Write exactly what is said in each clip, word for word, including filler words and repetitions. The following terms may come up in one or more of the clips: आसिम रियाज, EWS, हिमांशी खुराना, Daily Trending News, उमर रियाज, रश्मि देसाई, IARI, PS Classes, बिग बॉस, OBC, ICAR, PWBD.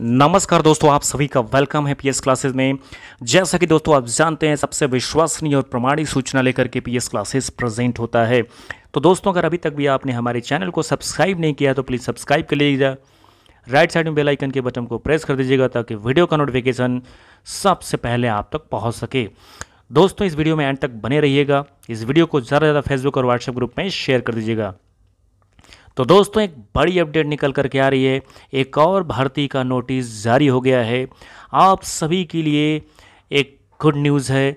नमस्कार दोस्तों, आप सभी का वेलकम है पी एस क्लासेज में। जैसा कि दोस्तों आप जानते हैं, सबसे विश्वसनीय और प्रमाणिक सूचना लेकर के पी एस क्लासेज प्रेजेंट होता है। तो दोस्तों, अगर अभी तक भी आपने हमारे चैनल को सब्सक्राइब नहीं किया तो प्लीज़ सब्सक्राइब कर लीजिएगा। राइट साइड में बेल आइकन के बटन को प्रेस कर दीजिएगा ताकि वीडियो का नोटिफिकेशन सबसे पहले आप तक पहुँच सके। दोस्तों, इस वीडियो में एंड तक बने रहिएगा। इस वीडियो को ज़्यादा से ज़्यादा फेसबुक और व्हाट्सएप ग्रुप में शेयर कर दीजिएगा। तो दोस्तों, एक बड़ी अपडेट निकल कर के आ रही है। एक और भर्ती का नोटिस जारी हो गया है। आप सभी के लिए एक गुड न्यूज़ है।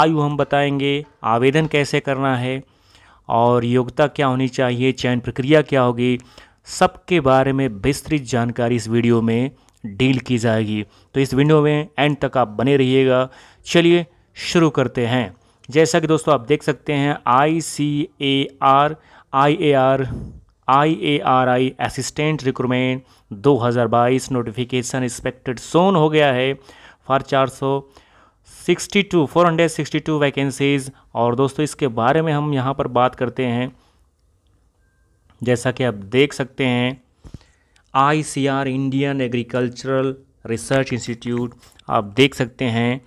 आयु हम बताएंगे, आवेदन कैसे करना है और योग्यता क्या होनी चाहिए, चयन प्रक्रिया क्या होगी, सबके बारे में विस्तृत जानकारी इस वीडियो में डील की जाएगी। तो इस वीडियो में एंड तक आप बने रहिएगा। चलिए शुरू करते हैं। जैसा कि दोस्तों आप देख सकते हैं, I C A R I A R I A R I assistant recruitment दो हज़ार बाईस नोटिफिकेशन एक्सपेक्टेड सोन हो गया है फॉर चार सौ बासठ, चार सौ बासठ वैकेंसीज। और दोस्तों, इसके बारे में हम यहाँ पर बात करते हैं। जैसा कि आप देख सकते हैं, I C R Indian agricultural research institute, आप देख सकते हैं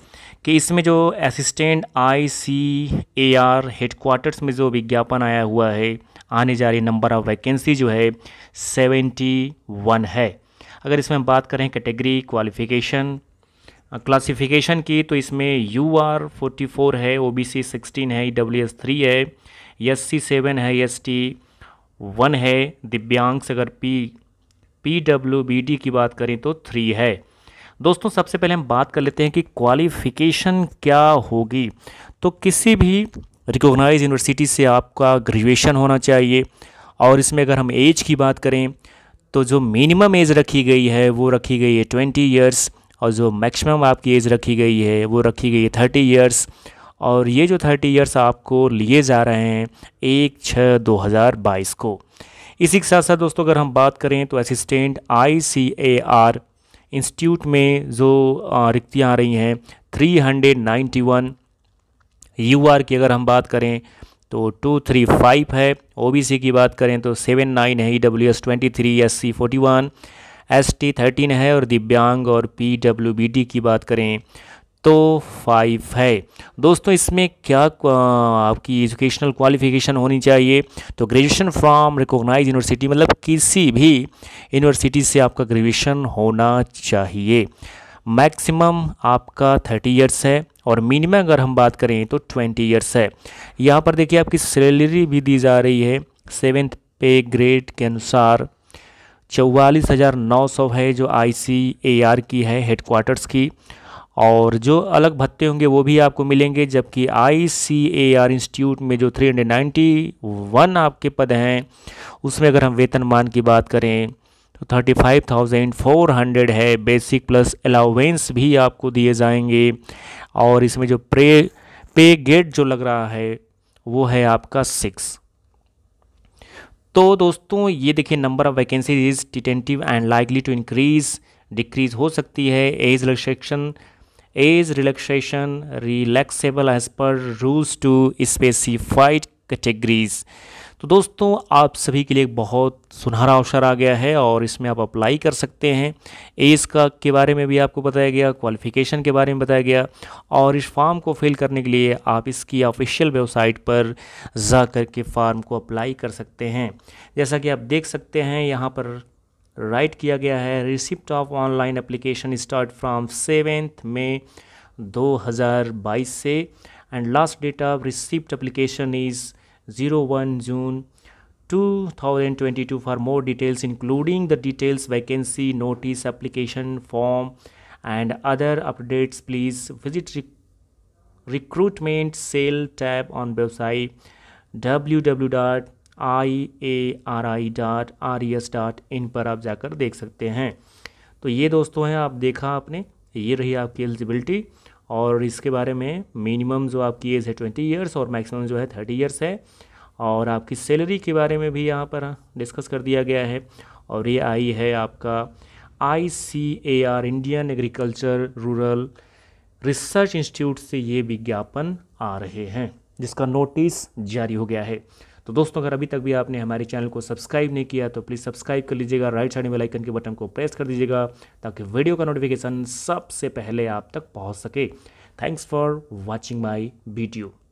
कि इसमें जो assistant I C A R headquarters में जो विज्ञापन आया हुआ है, आने जा रही नंबर ऑफ वैकेंसी जो है इकहत्तर है। अगर इसमें हम बात करें कैटेगरी क्वालिफिकेशन क्लासिफिकेशन की, तो इसमें यू आर फोर्टी फोर है, ओ बी सी सिक्सटीन है, ई डब्ल्यू एस थ्री है, एस सी सेवन है, एस टी वन है, दिव्यांग अगर P P W B D की बात करें तो थ्री है। दोस्तों, सबसे पहले हम बात कर लेते हैं कि क्वालिफिकेशन क्या होगी। तो किसी भी रिकॉग्नाइज यूनिवर्सिटी से आपका ग्रेजुएशन होना चाहिए। और इसमें अगर हम एज की बात करें तो जो मिनिमम एज रखी गई है वो रखी गई है बीस इयर्स, और जो मैक्सिमम आपकी एज रखी गई है वो रखी गई है तीस इयर्स। और ये जो तीस इयर्स आपको लिए जा रहे हैं एक छः दो हज़ार बाईस को। इसी के साथ साथ दोस्तों, अगर हम बात करें तो assistant I C A R institute में जो रिक्तियाँ आ रही हैं तीन सौ इक्यानवे, यू आर की अगर हम बात करें तो दो सौ पैंतीस है, ओ बी सी की बात करें तो उन्यासी है, ई डब्ल्यू एस तेईस, एस सी इकतालीस, एस टी तेरह है, और दिव्यांग और पी डब्ल्यू बी डी की बात करें तो पाँच है। दोस्तों, इसमें क्या आपकी एजुकेशनल क्वालिफिकेशन होनी चाहिए? तो ग्रेजुएशन फ्रॉम रिकॉग्नाइज यूनिवर्सिटी, मतलब किसी भी यूनिवर्सिटी से आपका ग्रेजुएशन होना चाहिए। मैक्सिमम आपका तीस इयर्स है और मिनिमम अगर हम बात करें तो बीस इयर्स है। यहाँ पर देखिए, आपकी सैलरी भी दी जा रही है सेवेंथ पे ग्रेड के अनुसार चौवालीस हज़ार नौ सौ है, जो आई सी ए आर की है हेडक्वार्टर्स की। और जो अलग भत्ते होंगे वो भी आपको मिलेंगे। जबकि आई सी ए आर इंस्टीट्यूट में जो तीन सौ इक्यानवे आपके पद हैं, उसमें अगर हम वेतनमान की बात करें तो पैंतीस हज़ार चार सौ है। बेसिक प्लस अलाउंस भी आपको दिए जाएंगे। और इसमें जो प्रे पे गेट जो लग रहा है वो है आपका सिक्स। तो दोस्तों, ये देखिए, number of vacancy is tentative and likely to increase decrease हो सकती है। Age relaxation age relaxation relaxable age per rules to specified categories. तो दोस्तों, आप सभी के लिए एक बहुत सुनहरा अवसर आ गया है और इसमें आप अप्लाई कर सकते हैं। एज का के बारे में भी आपको बताया गया, क्वालिफिकेशन के बारे में बताया गया। और इस फॉर्म को फिल करने के लिए आप इसकी ऑफिशियल वेबसाइट पर जाकर के फॉर्म को अप्लाई कर सकते हैं। जैसा कि आप देख सकते हैं, यहाँ पर राइट किया गया है, receipt of online application start from seventh में दो हज़ार बाईस से, and last date of receipt application is zero one June two thousand twenty-two for more details including the details vacancy notice application form and other updates please visit rec recruitment cell tab on website w w w dot i a r i dot r e s dot in पर आप जाकर देख सकते हैं। तो ये दोस्तों हैं, आप देखा आपने, ये रही आपकी एलिजिबिलिटी। और इसके बारे में मिनिमम जो आपकी एज है बीस इयर्स और मैक्सिमम जो है तीस इयर्स है। और आपकी सैलरी के बारे में भी यहाँ पर डिस्कस कर दिया गया है। और ये आई है आपका I C A R Indian agriculture rural research institute से ये विज्ञापन आ रहे हैं, जिसका नोटिस जारी हो गया है। तो दोस्तों अगर अभी तक भी आपने हमारे चैनल को सब्सक्राइब नहीं किया तो प्लीज़ सब्सक्राइब कर लीजिएगा, राइट साइड में बेल आइकन के बटन को प्रेस कर दीजिएगा ताकि वीडियो का नोटिफिकेशन सबसे पहले आप तक पहुँच सके। Thanks for watching my video.